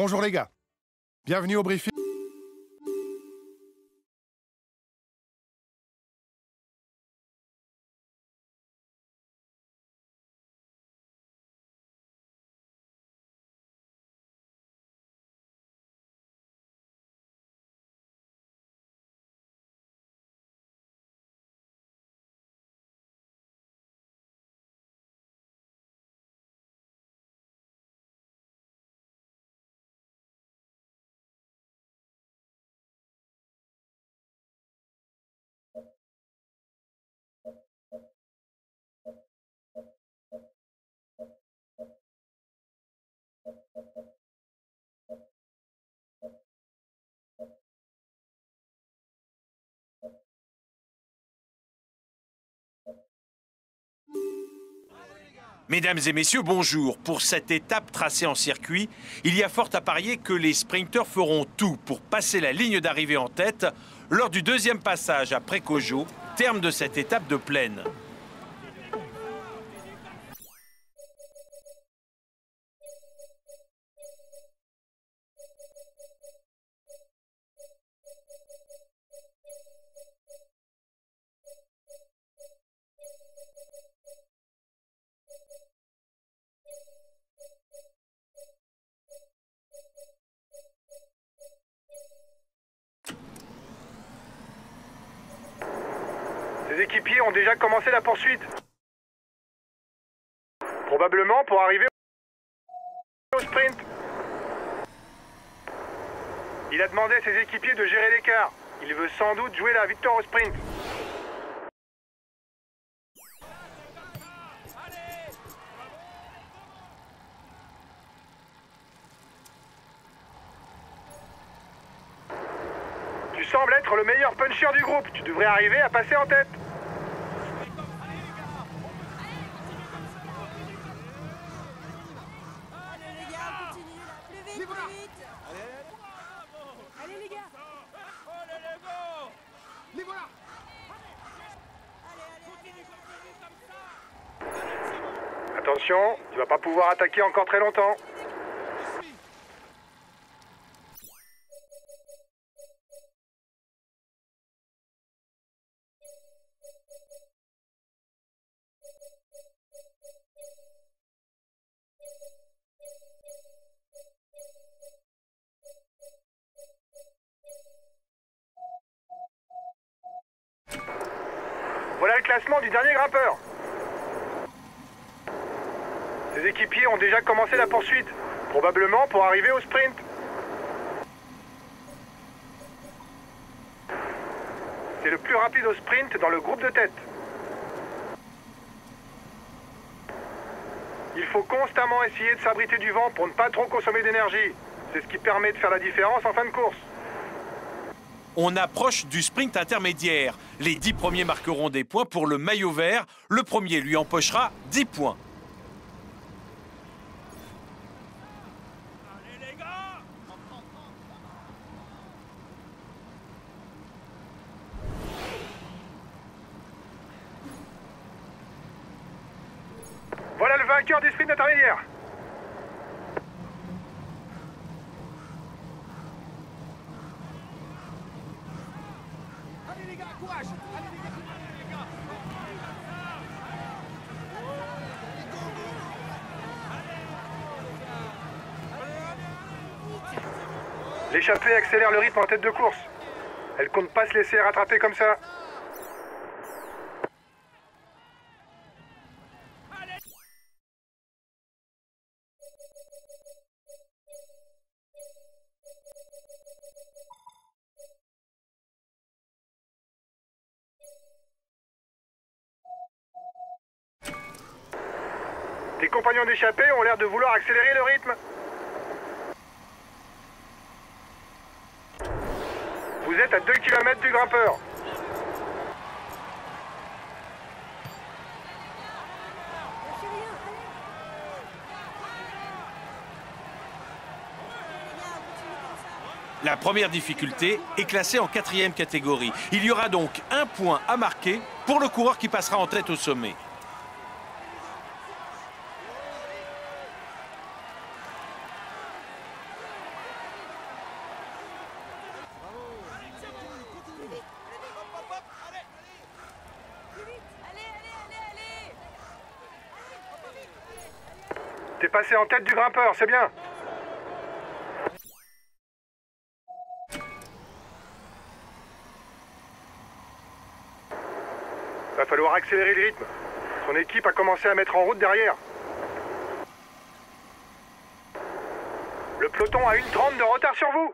Bonjour les gars, bienvenue au briefing. Mesdames et messieurs, bonjour. Pour cette étape tracée en circuit, il y a fort à parier que les sprinters feront tout pour passer la ligne d'arrivée en tête lors du deuxième passage à Precojo, terme de cette étape de plaine. Les équipiers ont déjà commencé la poursuite. Probablement pour arriver au sprint. Il a demandé à ses équipiers de gérer l'écart. Il veut sans doute jouer la victoire au sprint. Tu sembles être le meilleur puncher du groupe. Tu devrais arriver à passer en tête. Attention, tu vas pas pouvoir attaquer encore très longtemps. Voilà le classement du dernier grimpeur. Les équipiers ont déjà commencé la poursuite, probablement pour arriver au sprint. C'est le plus rapide au sprint dans le groupe de tête. Il faut constamment essayer de s'abriter du vent pour ne pas trop consommer d'énergie. C'est ce qui permet de faire la différence en fin de course. On approche du sprint intermédiaire. Les 10 premiers marqueront des points pour le maillot vert. Le premier lui empochera 10 points. Voilà le vainqueur du sprint intermédiaire. Allez les gars, courage. Allez les gars, l'échappée accélère le rythme en tête de course. Elle compte pas se laisser rattraper comme ça. Tes compagnons d'échappée ont l'air de vouloir accélérer le rythme. Vous êtes à 2 km du grimpeur. La première difficulté est classée en 4e catégorie. Il y aura donc un point à marquer pour le coureur qui passera en tête au sommet. T'es passé en tête du grimpeur, c'est bien. Va falloir accélérer le rythme. Ton équipe a commencé à mettre en route derrière. Le peloton a 1:30 de retard sur vous.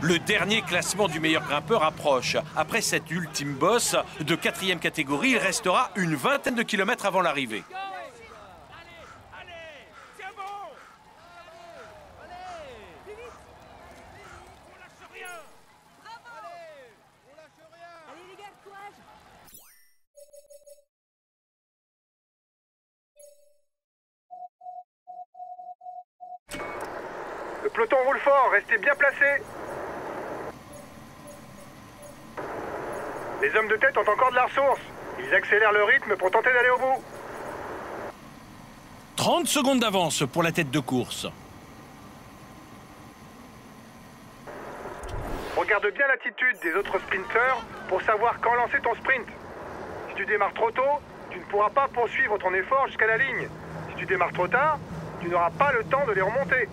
Le dernier classement du meilleur grimpeur approche. Après cette ultime bosse de 4e catégorie, il restera une vingtaine de kilomètres avant l'arrivée. Le peloton roule fort, restez bien placés. Les hommes de tête ont encore de la ressource. Ils accélèrent le rythme pour tenter d'aller au bout. 30 secondes d'avance pour la tête de course. Regarde bien l'attitude des autres sprinteurs pour savoir quand lancer ton sprint. Si tu démarres trop tôt, tu ne pourras pas poursuivre ton effort jusqu'à la ligne. Si tu démarres trop tard, tu n'auras pas le temps de les remonter.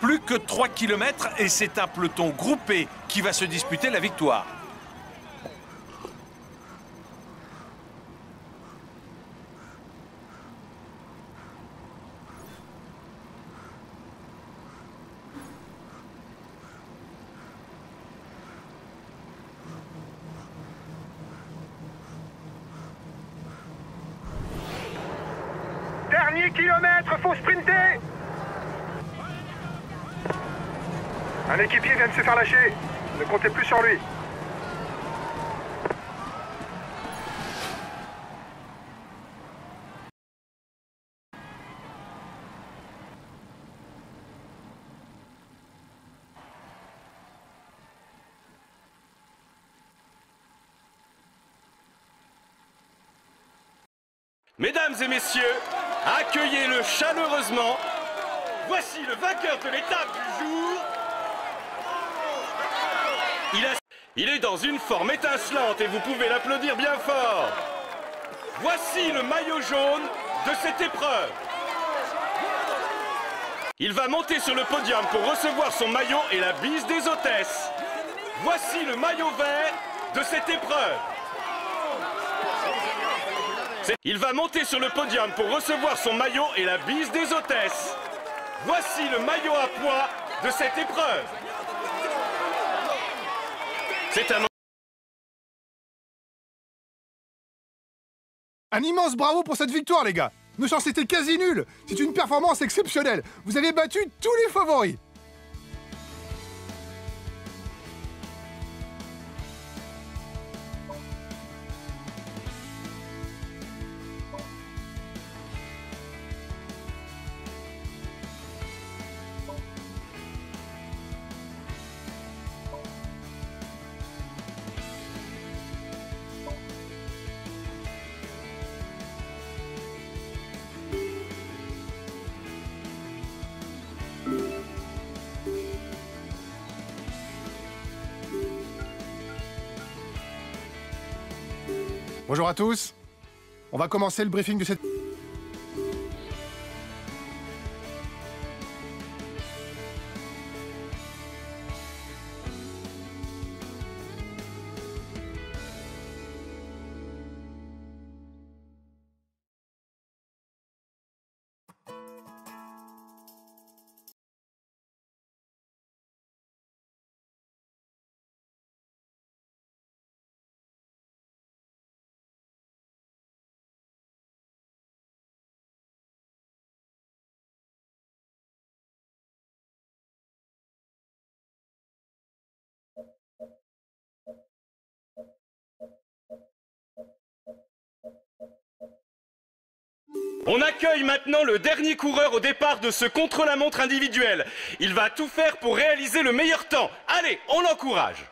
Plus que 3 km et c'est un peloton groupé qui va se disputer la victoire. Dernier kilomètre, faut sprinter! Un équipier vient de se faire lâcher. Ne comptez plus sur lui. Mesdames et messieurs, accueillez-le chaleureusement. Voici le vainqueur de l'étape du jour. Il est dans une forme étincelante et vous pouvez l'applaudir bien fort. Voici le maillot jaune de cette épreuve. Il va monter sur le podium pour recevoir son maillot et la bise des hôtesses. Voici le maillot vert de cette épreuve. Il va monter sur le podium pour recevoir son maillot et la bise des hôtesses. Voici le maillot à pois de cette épreuve. Un immense bravo pour cette victoire, les gars. Nos chances étaient quasi nulles. C'est une performance exceptionnelle. Vous avez battu tous les favoris. Bonjour à tous, on va commencer le briefing de cette... On accueille maintenant le dernier coureur au départ de ce contre-la-montre individuel. Il va tout faire pour réaliser le meilleur temps. Allez, on l'encourage.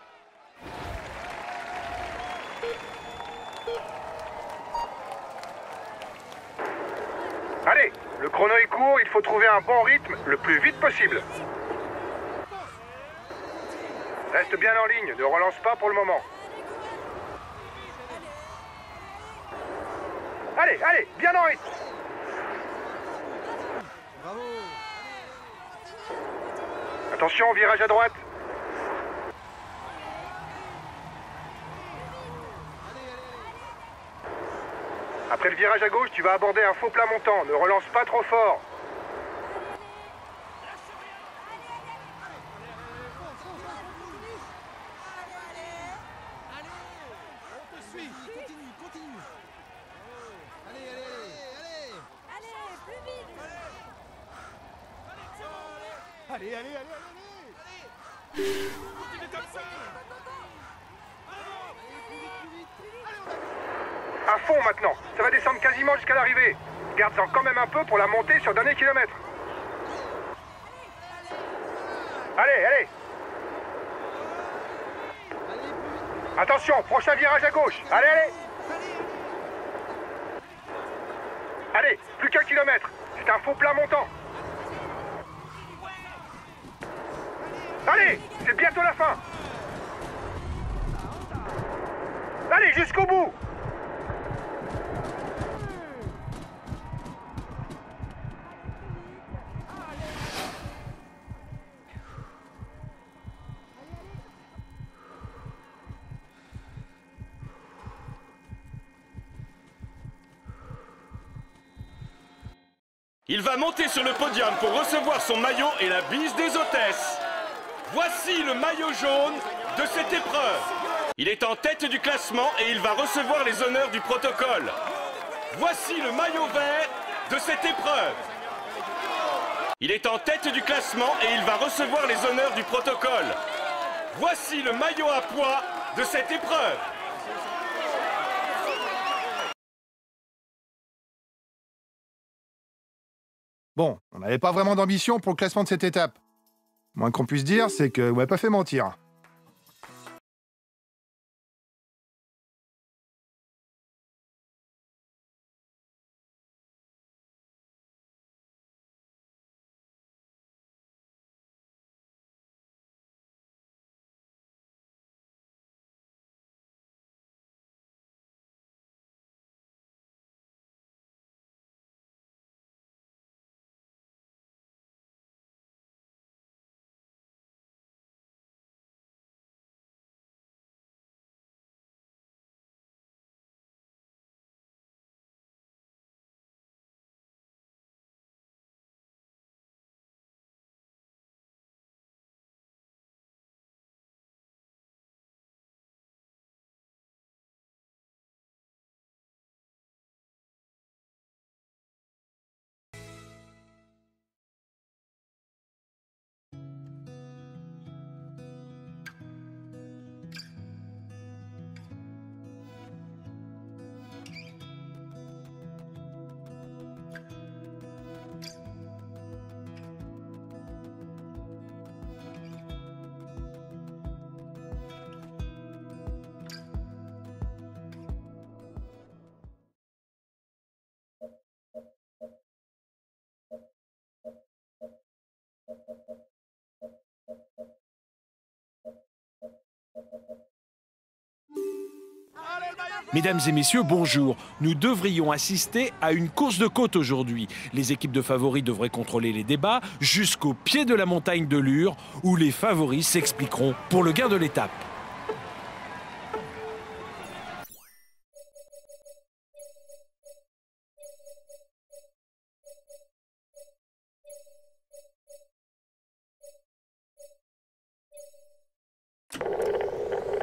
Allez, le chrono est court, il faut trouver un bon rythme le plus vite possible. Reste bien en ligne, ne relance pas pour le moment. Allez, allez, bien en rythme. Bravo. Attention, virage à droite. Après le virage à gauche, tu vas aborder un faux plat montant. Ne relance pas trop fort. Allez, allez, allez, allez, allez. Allez, comme ça. À fond maintenant, ça va descendre quasiment jusqu'à l'arrivée. Garde-en quand même un peu pour la montée sur le dernier kilomètre. Allez, allez. Attention, prochain virage à gauche. Allez, allez. Allez, plus qu'un kilomètre. C'est un faux plat montant. Allez, c'est bientôt la fin. Allez, jusqu'au bout. Il va monter sur le podium pour recevoir son maillot et la bise des hôtesses. Voici le maillot jaune de cette épreuve. Il est en tête du classement et il va recevoir les honneurs du protocole. Voici le maillot vert de cette épreuve. Il est en tête du classement et il va recevoir les honneurs du protocole. Voici le maillot à pois de cette épreuve. Bon, on n'avait pas vraiment d'ambition pour le classement de cette étape. Moins qu'on puisse dire, c'est que vous m'avez pas fait mentir. Mesdames et messieurs, bonjour. Nous devrions assister à une course de côte aujourd'hui. Les équipes de favoris devraient contrôler les débats jusqu'au pied de la montagne de Lure, où les favoris s'expliqueront pour le gain de l'étape.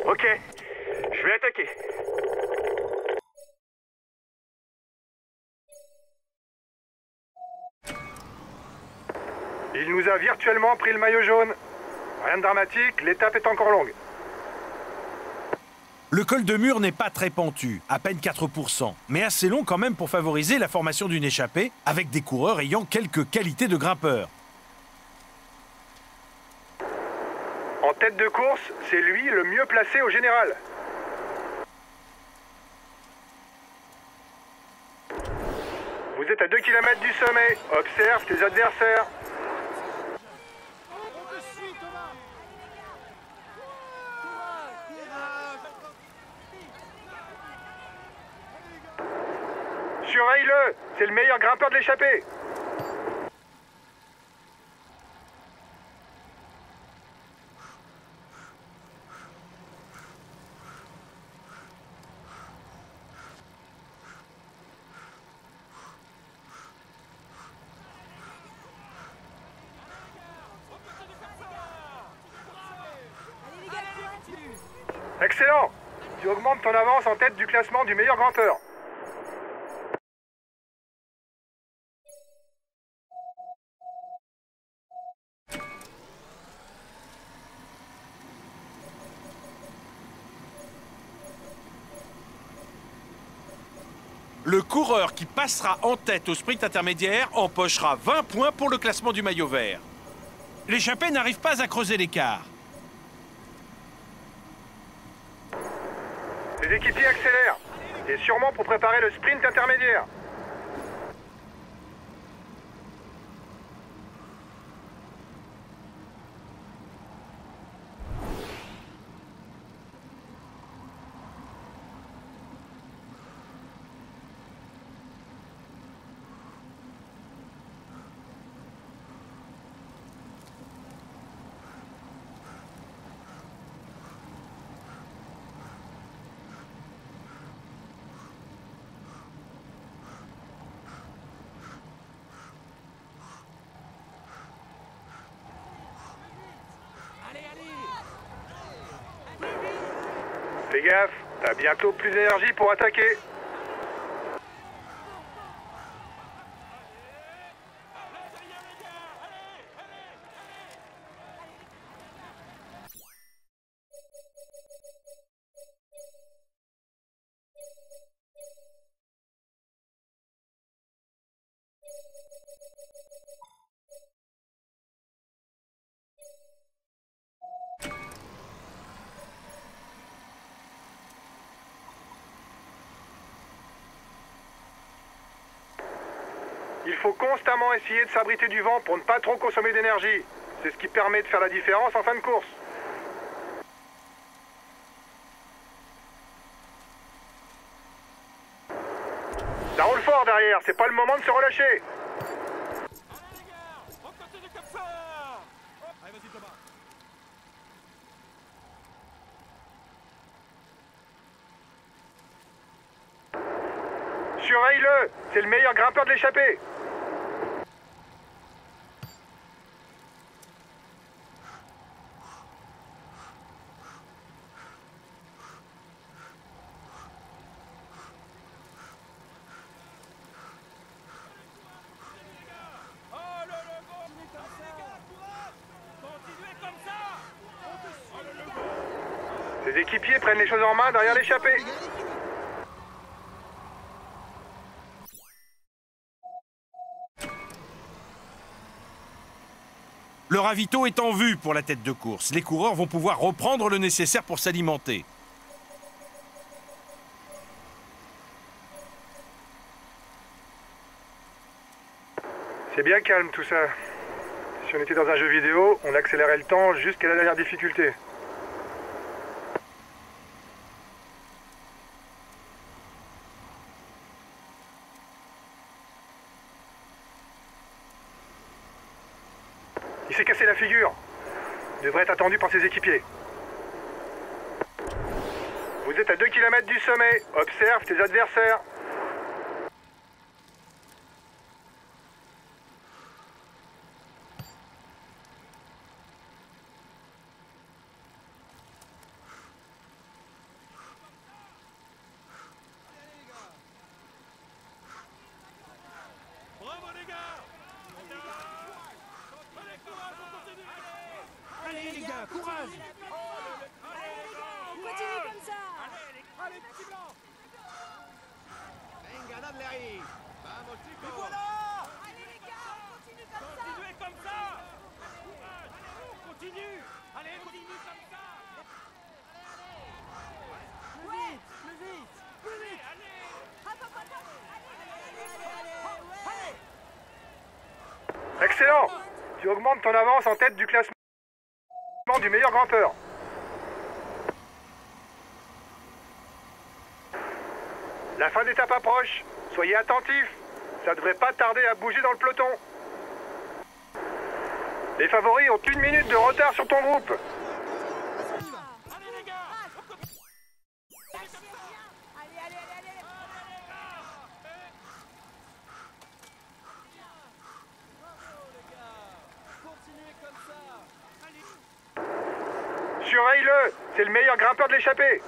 Ok, je vais attaquer. Il nous a virtuellement pris le maillot jaune. Rien de dramatique, l'étape est encore longue. Le col de mur n'est pas très pentu, à peine 4%, mais assez long quand même pour favoriser la formation d'une échappée, avec des coureurs ayant quelques qualités de grimpeurs. En tête de course, c'est lui le mieux placé au général. Vous êtes à 2 km du sommet, observe tes adversaires. Surveille-le, c'est le meilleur grimpeur de l'échappée. Excellent! Tu augmentes ton avance en tête du classement du meilleur grimpeur. Le coureur qui passera en tête au sprint intermédiaire empochera 20 points pour le classement du maillot vert. L'échappée n'arrive pas à creuser l'écart. Les équipiers accélèrent, et sûrement pour préparer le sprint intermédiaire. Fais gaffe, t'as bientôt plus d'énergie pour attaquer. Il faut constamment essayer de s'abriter du vent pour ne pas trop consommer d'énergie. C'est ce qui permet de faire la différence en fin de course. Ça roule fort derrière, c'est pas le moment de se relâcher. Surveille-le, c'est le meilleur grimpeur de l'échappée. Les équipiers prennent les choses en main derrière l'échappée. Le ravito est en vue pour la tête de course. Les coureurs vont pouvoir reprendre le nécessaire pour s'alimenter. C'est bien calme tout ça. Si on était dans un jeu vidéo, on accélérait le temps jusqu'à la dernière difficulté. Il s'est cassé la figure. Il devrait être attendu par ses équipiers. Vous êtes à 2 km du sommet. Observe tes adversaires. Allez les gars, courage! Allez, on continue comme ça! là de Larry. Vamos, chicos. Et voilà. Allez les gars, continuez comme ça. Continue. Allez, continue comme ça. Allez, allez. Vite, plus vite. Plus vite. Allez. Allez. Excellent. Tu augmentes ton avance en tête du classement du meilleur grimpeur. La fin d'étape approche, soyez attentifs, ça devrait pas tarder à bouger dans le peloton. Les favoris ont 1 minute de retard sur ton groupe. Surveille-le, c'est le meilleur grimpeur de l'échappée.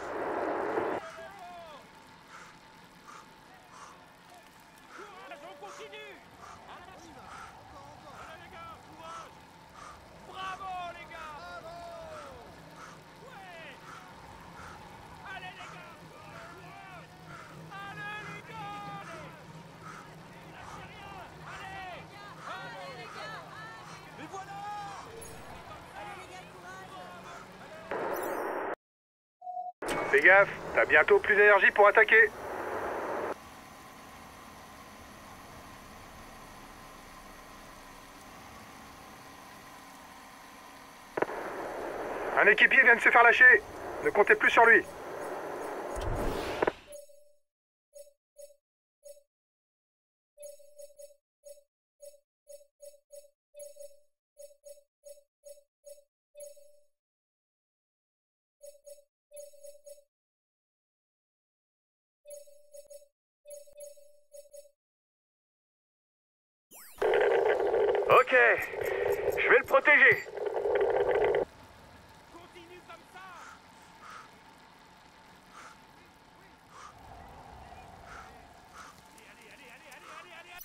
Fais gaffe, t'as bientôt plus d'énergie pour attaquer. Un équipier vient de se faire lâcher, ne comptez plus sur lui. Ok, je vais le protéger. Continue comme ça. Allez, allez, allez, allez, allez, allez, allez.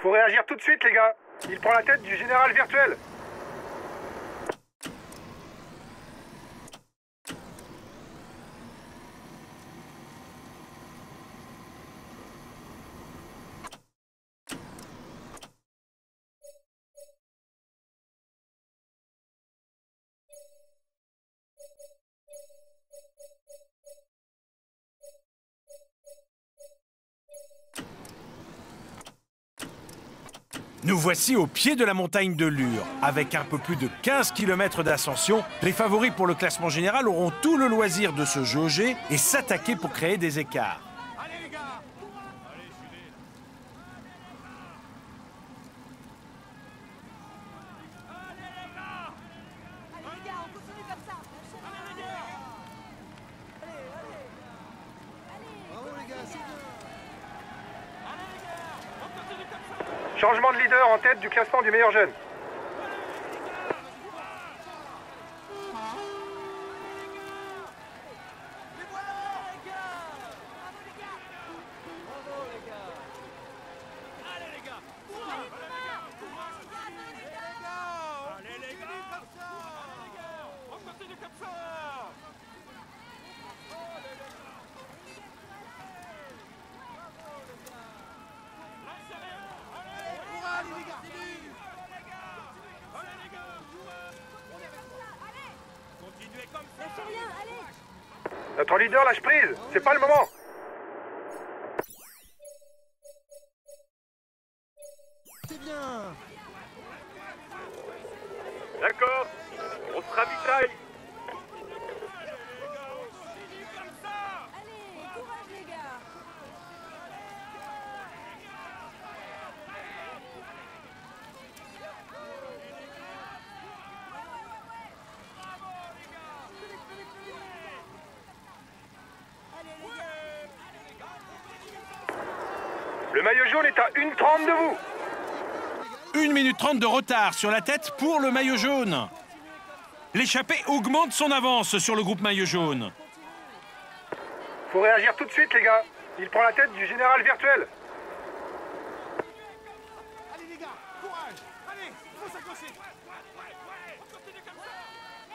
Faut réagir tout de suite les gars, il prend la tête du général virtuel. Nous voici au pied de la montagne de Lure. Avec un peu plus de 15 km d'ascension, les favoris pour le classement général auront tout le loisir de se jauger et s'attaquer pour créer des écarts. Allez les gars ! Allez, allez les gars, on continue comme ça. Allez les gars ! Allez, allez ! Bravo les gars, c'est bien ! Changement de leader en tête du classement du meilleur jeune. Notre leader lâche prise, c'est pas le moment. C'est bien. D'accord, on se ravitaille. Allez, les gars. Le maillot jaune est à 1,30 de vous. 1 minute 30 de retard sur la tête pour le maillot jaune. L'échappé augmente son avance sur le groupe maillot jaune. Faut réagir tout de suite, les gars. Il prend la tête du général virtuel. Allez, les gars, courage. Allez, il faut s'accrocher. On continue comme ça.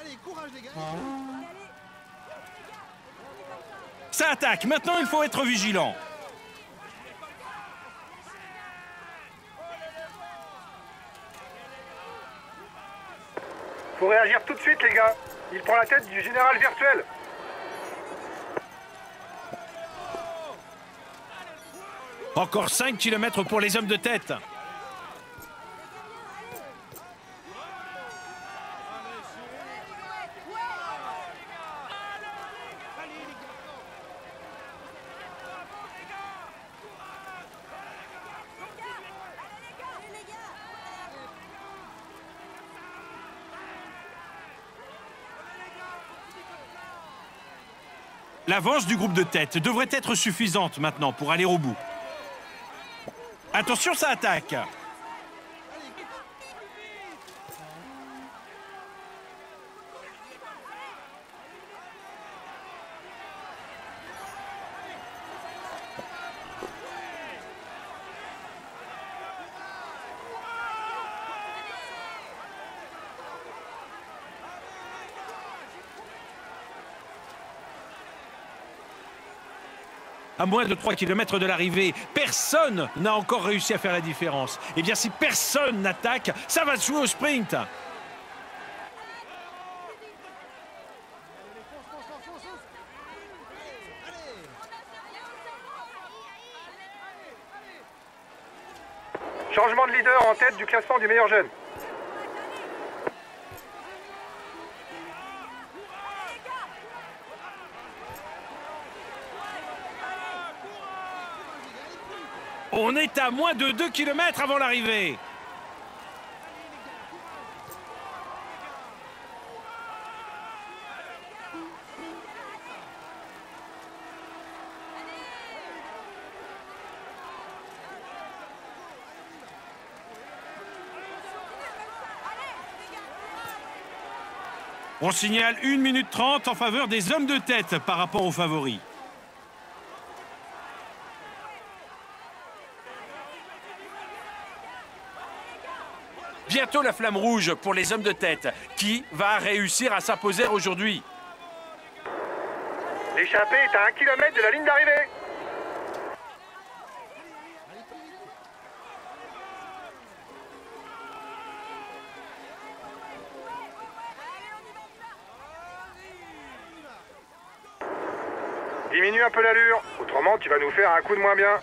Allez, courage, les gars. Ça attaque, maintenant il faut être vigilant. Faut réagir tout de suite, les gars. Il prend la tête du général virtuel. Encore 5 km pour les hommes de tête. L'avance du groupe de tête devrait être suffisante maintenant pour aller au bout. Attention, ça attaque! À moins de 3 km de l'arrivée, personne n'a encore réussi à faire la différence. Et bien si personne n'attaque, ça va se jouer au sprint. Changement de leader en tête du classement du meilleur jeune. On est à moins de 2 km avant l'arrivée. On signale 1 minute 30 en faveur des hommes de tête par rapport aux favoris. Bientôt la flamme rouge pour les hommes de tête. Qui va réussir à s'imposer aujourd'hui? L'échappée est à 1 km de la ligne d'arrivée. Diminue un peu l'allure, autrement tu vas nous faire un coup de moins bien.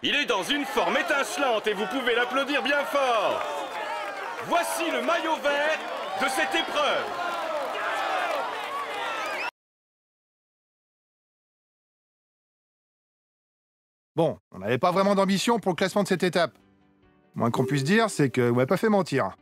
Il est dans une forme étincelante et vous pouvez l'applaudir bien fort. Voici le maillot vert de cette épreuve. Bon, on n'avait pas vraiment d'ambition pour le classement de cette étape. Moins qu'on puisse dire, c'est qu'on m'a pas fait mentir.